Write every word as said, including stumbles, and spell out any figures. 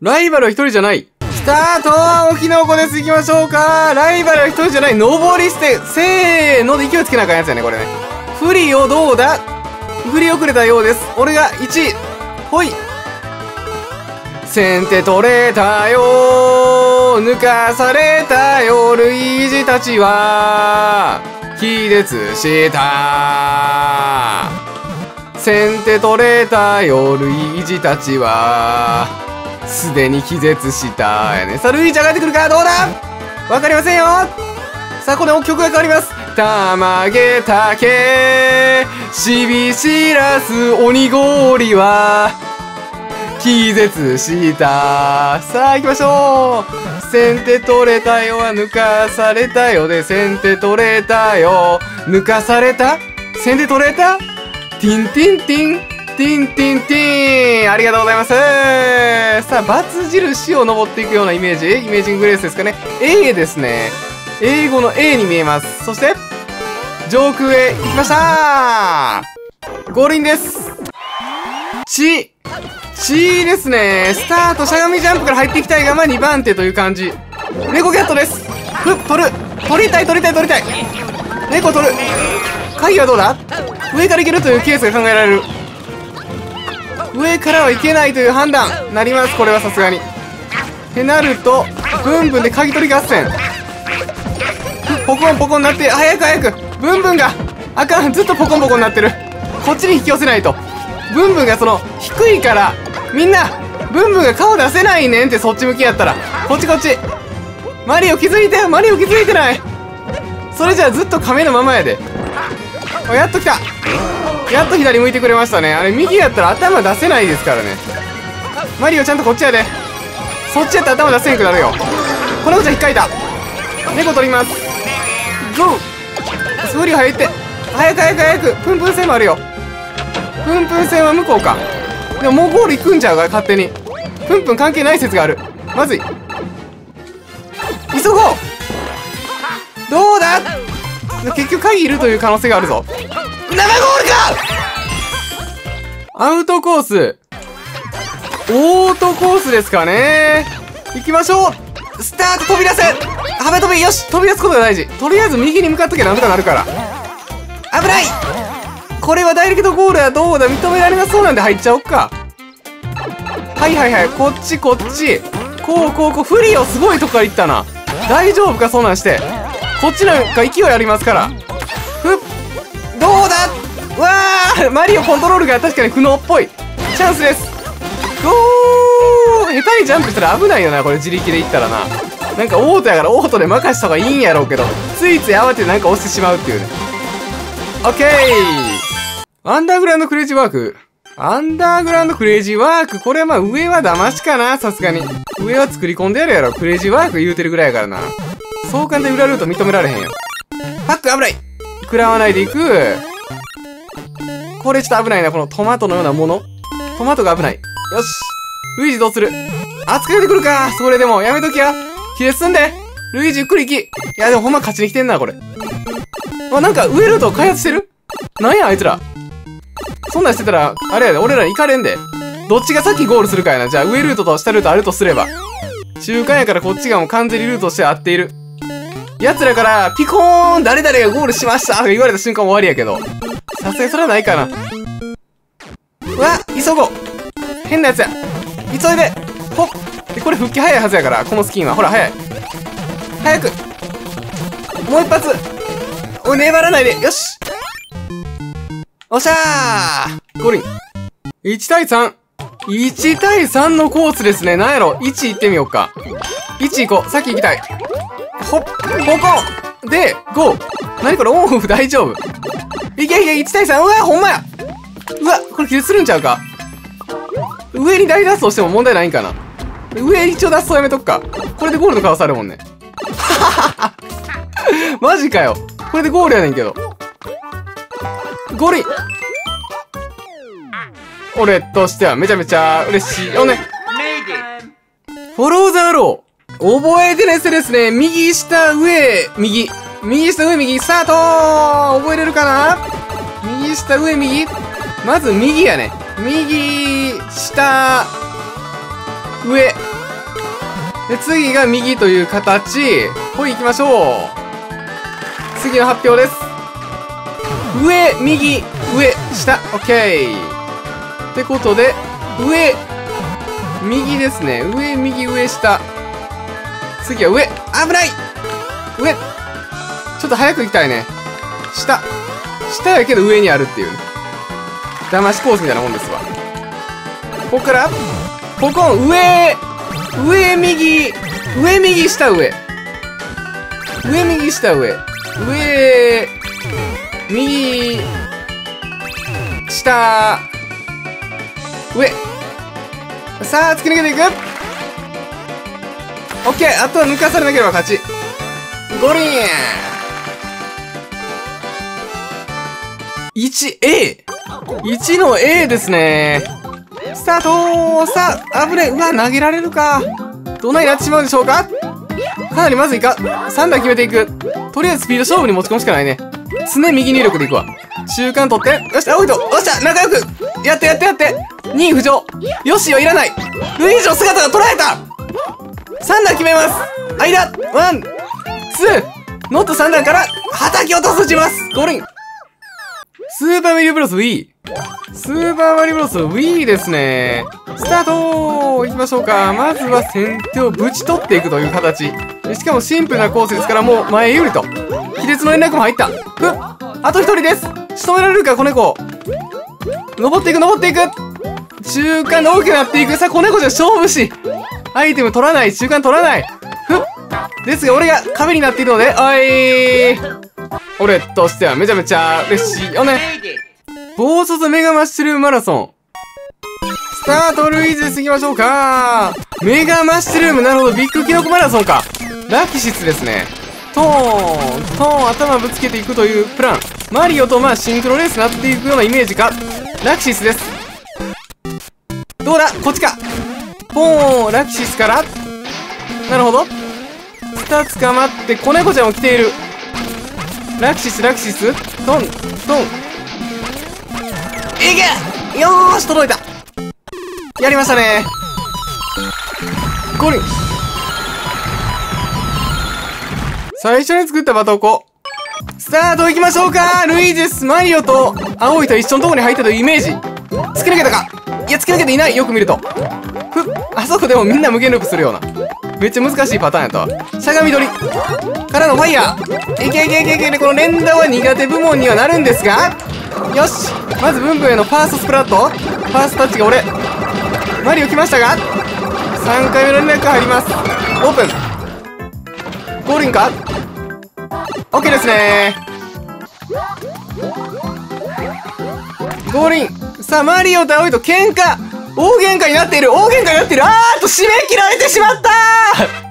ライバルは一人じゃない。きたーとー、沖の子です。行きましょうか。ライバルは一人じゃない。上り捨て。せーので勢いつけなあかんやつやね、これね。振りをどうだ、振り遅れたようです。俺がいちい。ほい。先手取れたよー。抜かされたよ。ルイージたちは、気絶したー。先手取れたよ、ルイージたちはすでに気絶したやね。さあルイージ上がってくるか、どうだ、わかりませんよ。さあこれも曲が変わります。たまげたけしびしらす鬼氷は気絶した。さあ行きましょう。先手取れたよは抜かされたよで、先手取れたよ、抜かされた、先手取れた、ティンティンティンティンティンティン、ありがとうございます。さあバツ印を登っていくようなイメージ、イメージングレースですかね。 A ですね、英語の A に見えます。そして上空へ行きました。ゴールインです。チチですね。スタートしゃがみジャンプから入っていきたいが、まあにばん手という感じ。猫キャットです。フッ、取る、取りたい取りたい取りたい、猫取る。鍵はどうだ、上から行けるというケースが考えられる。上からはいけないという判断になります。これはさすがにってなると、ブンブンで鍵取り合戦、ポコンポコンになって、早く早く、ブンブンがあかん、ずっとポコンポコンになってる。こっちに引き寄せないと。ブンブンがその低いから、みんなブンブンが顔出せないねんって。そっち向きやったらこっちこっち。マリオ気づいて、マリオ気づいてない。それじゃあずっと亀のままやで。やっと来た、やっと左向いてくれましたね。あれ右やったら頭出せないですからね。マリオちゃんとこっちやで。そっちやったら頭出せんくなるよ。この子ちゃん引っかいた。猫取ります。ゴー。スフリー入って、早く早く早く。プンプン線もあるよ。プンプン線は向こうか。でももうゴール行くんちゃうか、勝手に。プンプン関係ない説がある。まずい、急ごう。どうだ、結局鍵いるという可能性があるぞ。生ゴールか、アウトコース、オートコースですかね。行きましょう。スタート、飛び出せ、羽目飛び、よし、飛び出すことが大事。とりあえず右に向かっときゃなんとかなるから。危ない、これはダイレクトゴールはどうだ、認められなそうなんで入っちゃおっか。はいはいはい、こっちこっち、こうこうこう、フリーをすごいとこから行ったな。大丈夫か、そんなんして。こっちなんか勢いありますから。ふっ、どうだ、うわー、マリオコントロールが確かに苦悩っぽい。チャンスです。ゴー。下手にジャンプしたら危ないよな、これ自力でいったらな。なんかオートやからオートで任した方がいいんやろうけど、ついつい慌ててなんか押してしまうっていうね。オッケー。アンダーグラウンドクレイジーワーク、アンダーグラウンドクレイジーワーク、これはまあ上は騙しかな、さすがに。上は作り込んでやるやろ、クレイジーワーク言うてるぐらいやからな。そう簡単に裏ルート認められへんよ。パック危ない、食らわないでいく。これちょっと危ないな、このトマトのようなもの。トマトが危ない。よし。ルイージどうする、扱いてくるか。それでもやめときや。気絶すんで。ルイージゆっくり行き。いやでもほんま勝ちに来てんな、これ。あ、なんか上ルート開発してる、なんやあいつら。そんなんしてたら、あれやで、俺ら行かれんで。どっちが先ゴールするかやな。じゃあ上ルートと下ルートあるとすれば。中間やからこっちがもう完全にルートとして合っている。奴らから、ピコーン、誰々がゴールしましたとか言われた瞬間終わりやけど。さすがにそれはないかな。うわ、急ごう。変なやつや。急いで。ほっ。で、これ復帰早いはずやから、このスキンは。ほら、早い。早く。もう一発。おい、粘らないで。よし。おっしゃー。ゴールイン。いち対さん。いち対さんのコースですね。なんやろ。いち行ってみようか。いち行こう。さっき行きたい。ほっ、ボコンで、ゴー。何これ、オンオフ大丈夫。いけいけ、いち対さん。うわ、ほんまや。うわ、これ気絶するんちゃうか。上に大脱走しても問題ないんかな。上一応脱走やめとくか。これでゴールドかわされるもんね。マジかよ。これでゴールやねんけど。ゴールイン。俺としてはめちゃめちゃ嬉しいよね。フォローザロー。覚えてねせですね。右下上右。右下上右。スタートー。覚えれるかな。右下上右。まず右やね。右、下、上。で、次が右という形。ほい、行きましょう。次の発表です。上、右、上、下、OK。ってことで、上、右ですね。上、右、上、下。次は上。危ない！上。ちょっと早く行きたいね。下。下やけど上にあるっていう。騙しコースみたいなもんですわ。ここから、ここ、上、上、右、上、右、下、上。上、右、下、上。上、右、下、上。さあ、突き抜けていく！ OK！ あとは抜かされなければ勝ち。ゴリーン！ いちエー！ いちの A ですね。スタートー！さあ、危ねえ！うわ、投げられるか。どんなになってしまうんでしょうか？かなりまずいか。さんだん決めていく。とりあえずスピード勝負に持ち込むしかないね。常右入力でいくわ。中間取って。よし、青いと。よっしゃ、仲良くやってやってやって。にい浮上。よしよ、いらない。ルイージの姿が捉えた！ さん 段決めます。間、ワン、ツー。ノットさん段から、叩き落とす打ちます。ゴールイン。スーパーマリオブロス Wii。スーパーマリオブロス Wii ですね。スタートー！行きましょうか。まずは先手をぶち取っていくという形。しかもシンプルなコースですから、もう前有利と。亀裂の連絡も入った。ふっ！あと一人です！仕留められるか、子猫。登っていく、登っていく！中間の大きくなっていく。さあ、子猫じゃ勝負し。アイテム取らない。中間取らない。ふっ！ですが、俺が壁になっているので、おいー！俺としてはめちゃめちゃ嬉しいよね。暴走メガマッシュルームマラソン。スタートルイージです。行きましょうか。メガマッシュルーム。なるほど。ビッグキノコマラソンか。ラキシスですね。トーン、トーン、頭ぶつけていくというプラン。マリオとまあシンクロレースになっていくようなイメージか。ラキシスです。どうだ？こっちか。ポーン、ラキシスから。なるほど。二つ捕まって、子猫ちゃんも来ている。ラキシス、ラキシス、トン、トン。いけ！よーし、届いた！やりましたねー。ゴリン。最初に作ったバトコ。スタート行きましょうか！ルイージス、マリオと、青いと一緒のとこに入ったというイメージ。突き抜けたか？いや、突き抜けていない！よく見ると。ふっ、あそこでもみんな無限ループするような。めっちゃ難しいパターンやったわ。しゃがみ取りからのファイヤー。いけいけいけいけ。この連打は苦手部門にはなるんですが、よし、まずブンブンへのファーストスプラット。ファーストタッチが俺。マリオ来ましたが、さんかいめの連絡が入ります。オープン。ゴールインか？ OK ですね。ゴールイン。さあ、マリオと青いと喧嘩、大喧嘩になっている大喧嘩になっている。あーっと締め切られてしまったー